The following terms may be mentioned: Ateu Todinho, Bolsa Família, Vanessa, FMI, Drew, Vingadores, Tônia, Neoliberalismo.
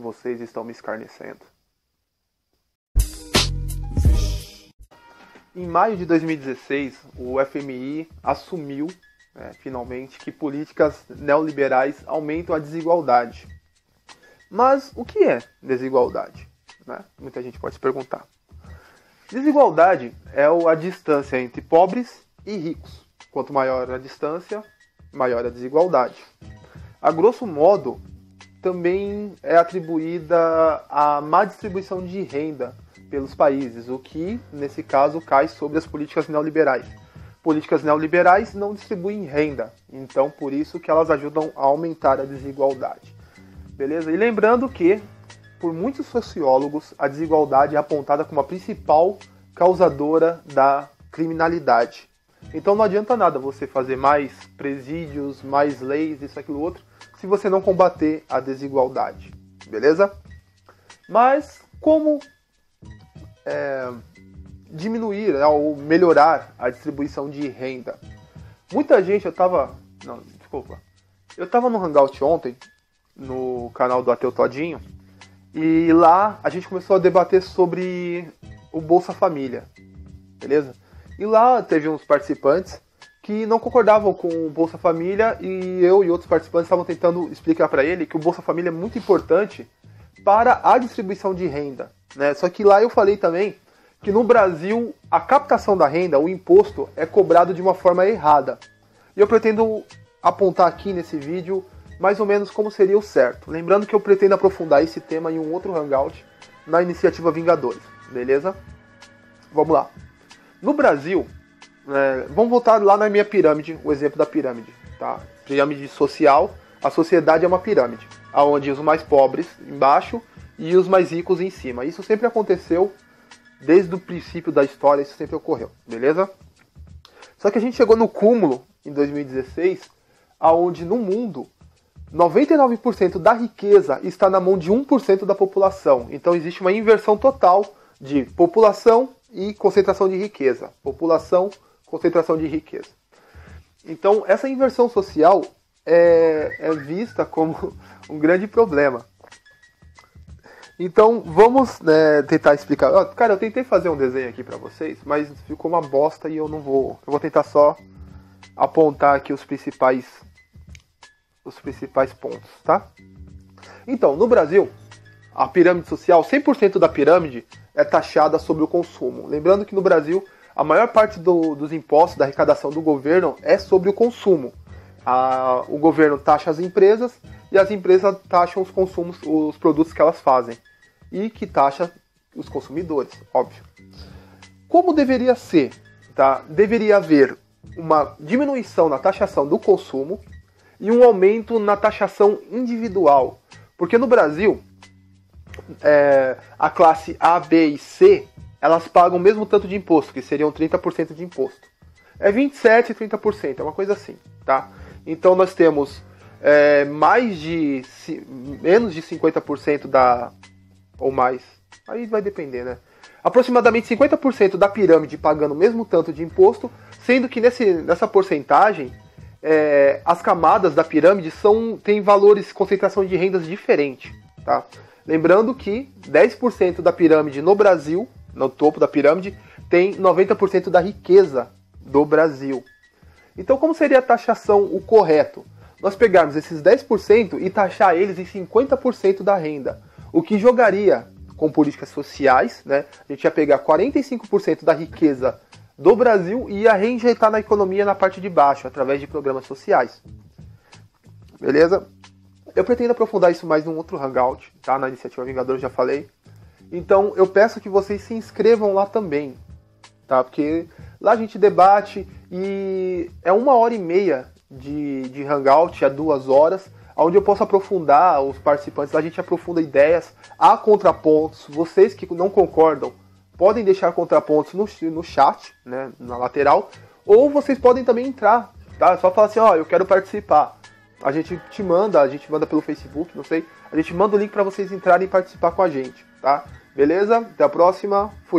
Vocês estão me escarnecendo. Em maio de 2016, o FMI assumiu, finalmente, que políticas neoliberais aumentam a desigualdade. Mas o que é desigualdade? Muita gente pode se perguntar. Desigualdade é a distância entre pobres e ricos. Quanto maior a distância, maior a desigualdade. A grosso modo, também é atribuída à má distribuição de renda pelos países, o que, nesse caso, cai sobre as políticas neoliberais. Políticas neoliberais não distribuem renda, então por isso que elas ajudam a aumentar a desigualdade. Beleza? E lembrando que, por muitos sociólogos, a desigualdade é apontada como a principal causadora da criminalidade. Então não adianta nada você fazer mais presídios, mais leis, isso, aquilo, outro, se você não combater a desigualdade. Beleza? Mas como diminuir ou melhorar a distribuição de renda? Muita gente, eu tava no Hangout ontem, no canal do Ateu Todinho, e lá a gente começou a debater sobre o Bolsa Família, beleza? E lá teve uns participantes que não concordavam com o Bolsa Família, e eu e outros participantes estavam tentando explicar para ele que o Bolsa Família é muito importante para a distribuição de renda, né? Só que lá eu falei também que no Brasil a captação da renda, o imposto, é cobrado de uma forma errada. E eu pretendo apontar aqui nesse vídeo mais ou menos como seria o certo. Lembrando que eu pretendo aprofundar esse tema em um outro Hangout na iniciativa Vingadores, beleza? Vamos lá. No Brasil, vamos voltar lá na minha pirâmide, o exemplo da pirâmide, tá? Pirâmide social, a sociedade é uma pirâmide, onde os mais pobres embaixo e os mais ricos em cima. Isso sempre aconteceu desde o princípio da história, isso sempre ocorreu, beleza? Só que a gente chegou no cúmulo, em 2016, onde no mundo 99% da riqueza está na mão de 1% da população. Então existe uma inversão total de população e concentração de riqueza. População, concentração de riqueza. Então essa inversão social é vista como um grande problema. Então vamos tentar explicar. Cara, eu tentei fazer um desenho aqui para vocês, mas ficou uma bosta e eu não vou... Eu vou tentar só apontar aqui os principais pontos, tá? Então, no Brasil, a pirâmide social, 100% da pirâmide é taxada sobre o consumo. Lembrando que no Brasil, a maior parte dos impostos, da arrecadação do governo, é sobre o consumo. O governo taxa as empresas e as empresas taxam os consumos, os produtos que elas fazem. E que taxa os consumidores, óbvio. Como deveria ser? Tá? Deveria haver uma diminuição na taxação do consumo e um aumento na taxação individual. Porque no Brasil, a classe A, B e C, elas pagam o mesmo tanto de imposto, que seriam 30% de imposto. É 27% e 30%, é uma coisa assim, tá? Então nós temos menos de 50% ou mais, aí vai depender, né? Aproximadamente 50% da pirâmide pagando o mesmo tanto de imposto, sendo que nessa porcentagem, as camadas da pirâmide têm valores, concentração de rendas diferente, tá? Lembrando que 10% da pirâmide no Brasil, no topo da pirâmide, tem 90% da riqueza do Brasil. Então como seria a taxação o correto? Nós pegarmos esses 10% e taxar eles em 50% da renda, o que jogaria com políticas sociais, né? A gente ia pegar 45% da riqueza do Brasil e ia reinjeitar na economia na parte de baixo, através de programas sociais. Beleza? Eu pretendo aprofundar isso mais num outro Hangout, tá? Na iniciativa Vingadores, já falei. Então, eu peço que vocês se inscrevam lá também, tá? Porque lá a gente debate e é 1h30 de Hangout, a 2 horas, onde eu posso aprofundar os participantes. Lá a gente aprofunda ideias, há contrapontos, vocês que não concordam, podem deixar contrapontos no chat, né, na lateral, ou vocês podem também entrar, tá? É só falar assim, eu quero participar. A gente manda pelo Facebook, não sei. A gente manda o link para vocês entrarem e participar com a gente, tá? Beleza? Até a próxima. Fui.